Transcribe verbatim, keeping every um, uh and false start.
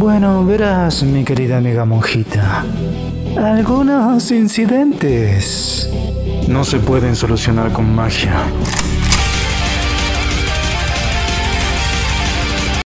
Bueno, verás, mi querida amiga monjita, algunos incidentes no se pueden solucionar con magia.